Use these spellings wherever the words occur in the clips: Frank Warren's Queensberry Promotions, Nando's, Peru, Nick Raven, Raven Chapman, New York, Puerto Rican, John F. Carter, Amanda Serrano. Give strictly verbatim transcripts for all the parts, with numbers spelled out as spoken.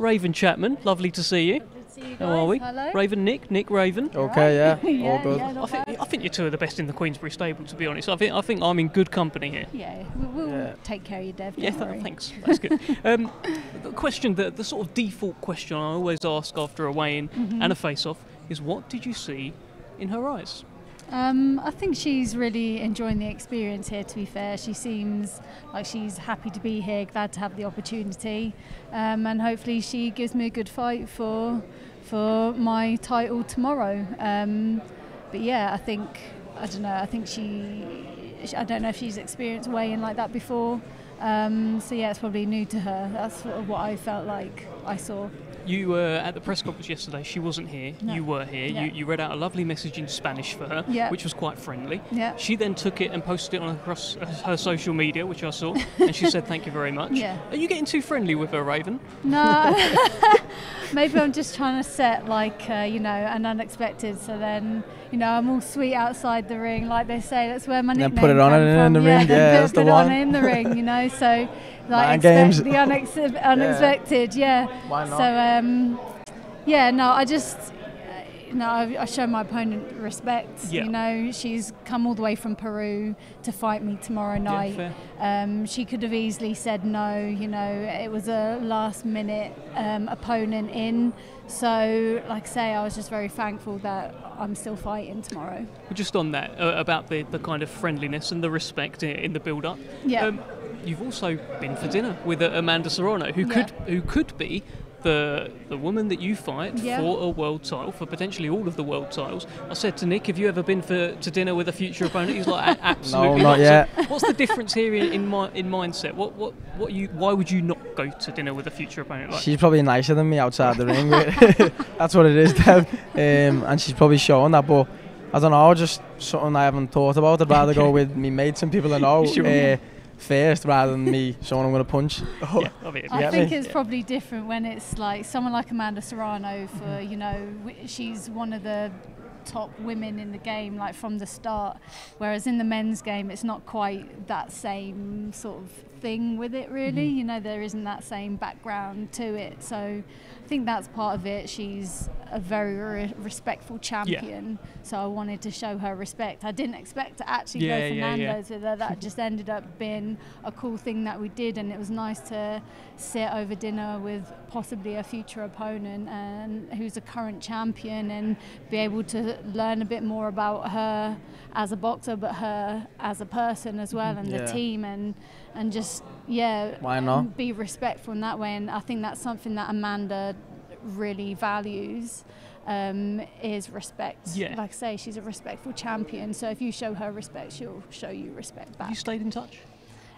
Raven Chapman, lovely to see you. Good to see you guys. How are we? Hello. Raven, Nick, Nick Raven. Okay, yeah, yeah, all good. Yeah, I, think, I think you're two of the best in the Queensberry stable, to be honest. I think, I think I'm in good company here. Yeah, we'll, we'll yeah. take care of you, Dev. Yeah, th thanks. That's good. um, the question, the, the sort of default question I always ask after a weigh-in mm-hmm. and a face-off is, what did you see in her eyes? Um, I think she's really enjoying the experience here, to be fair. She seems like she's happy to be here, glad to have the opportunity, um, and hopefully she gives me a good fight for for my title tomorrow. Um, but yeah, I think, I don't know, I think she, I don't know if she's experienced weighing like that before, um, so yeah, it's probably new to her. That's sort of what I felt like I saw. You were at the press conference yesterday. She wasn't here. No. You were here. Yeah. You, you read out a lovely message in Spanish for her, yeah. which was quite friendly. Yeah. She then took it and posted it on across her social media, which I saw, and she said, thank you very much. Yeah. Are you getting too friendly with her, Raven? No. Maybe I'm just trying to set, like, uh, you know, an unexpected, so then, you know, I'm all sweet outside the ring, like they say. That's where my nickname comes from. And put it on and in the ring. Yeah, yeah, that's the one. Put it on in the ring, you know, so... Like games. The unex unexpected, yeah. yeah. Why not? So, um, yeah, no, I just, uh, no, I, I show my opponent respect. Yeah. You know, she's come all the way from Peru to fight me tomorrow night. Yeah, um, she could have easily said no. You know, it was a last-minute um, opponent in. So, like I say, I was just very thankful that I'm still fighting tomorrow. Just on that, uh, about the the kind of friendliness and the respect in the build-up. Yeah. Um, You've also been for dinner with uh, Amanda Serrano, who yeah. could who could be the the woman that you fight yeah. for a world title, for potentially all of the world titles. I said to Nick, have you ever been for to dinner with a future opponent? He's like, absolutely no, not. Yet. So what's the difference here in in, my, in mindset? What what what you? Why would you not go to dinner with a future opponent? Like? She's probably nicer than me outside the ring. That's what it is, Dev. Um, and she's probably showing that, but I don't know, just something I haven't thought about. I'd rather okay. go with me mates and people I know. Sure. Uh, first rather than me showing I'm going to punch. Yeah, I think it's yeah. probably different when it's like someone like Amanda Serrano for, mm-hmm. you know, she's one of the top women in the game, like from the start, whereas in the men's game it's not quite that same sort of thing with it really, mm-hmm. you know, there isn't that same background to it, so I think that's part of it. She's a very re respectful champion, yeah. so I wanted to show her respect. I didn't expect to actually yeah, go for yeah, Nando's yeah. with her. That just ended up being a cool thing that we did, and it was nice to sit over dinner with possibly a future opponent and who's a current champion and be able to learn a bit more about her as a boxer, but her as a person as well, and yeah. the team, and and just yeah why not be respectful in that way. And I think that's something that Amanda really values, um, is respect. Yeah. Like I say, she's a respectful champion, so if you show her respect, she'll show you respect back. Have you stayed in touch?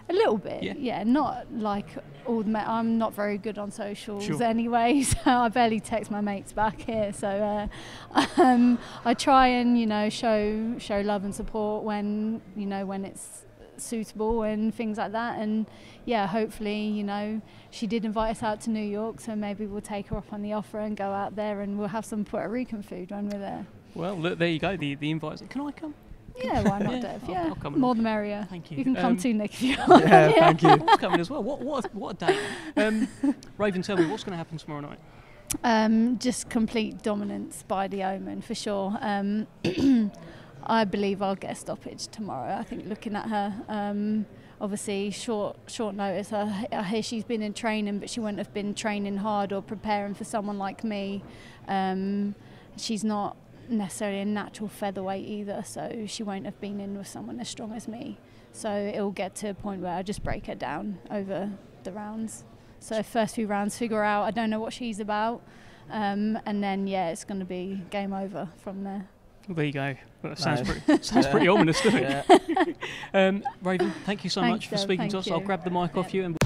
A little bit, yeah. yeah not like all the ma I'm not very good on socials sure. anyway, so I barely text my mates back here. So uh, um, I try and you know show show love and support when you know when it's suitable and things like that. And yeah, hopefully you know she did invite us out to New York, so maybe we'll take her up on the offer and go out there, and we'll have some Puerto Rican food when we're there. Well, look, there you go. The the invites. Can I come? Yeah, why not, yeah, Dev? Yeah, I'll, I'll come more the merrier. Thank you. You can um, come too, Nick, if you want. Yeah, yeah, thank you. I'll come in as well. What, what, what a day. Um, Raven, tell me, what's going to happen tomorrow night? Um, just complete dominance by the Omen, for sure. Um, I believe I'll get a stoppage tomorrow. I think looking at her, um, obviously short short notice. I, I hear she's been in training, but she wouldn't have been training hard or preparing for someone like me. Um, she's not necessarily a natural featherweight either, so she won't have been in with someone as strong as me, so it'll get to a point where I just break her down over the rounds. So first few rounds, figure out I don't know what she's about, um, and then yeah, it's going to be game over from there. Well, there you go. Well, that sounds nice. pretty, sounds yeah. pretty ominous, doesn't it? Yeah. um, Raven, thank you so Thanks much for speaking to us. You. I'll grab the mic yeah. off you and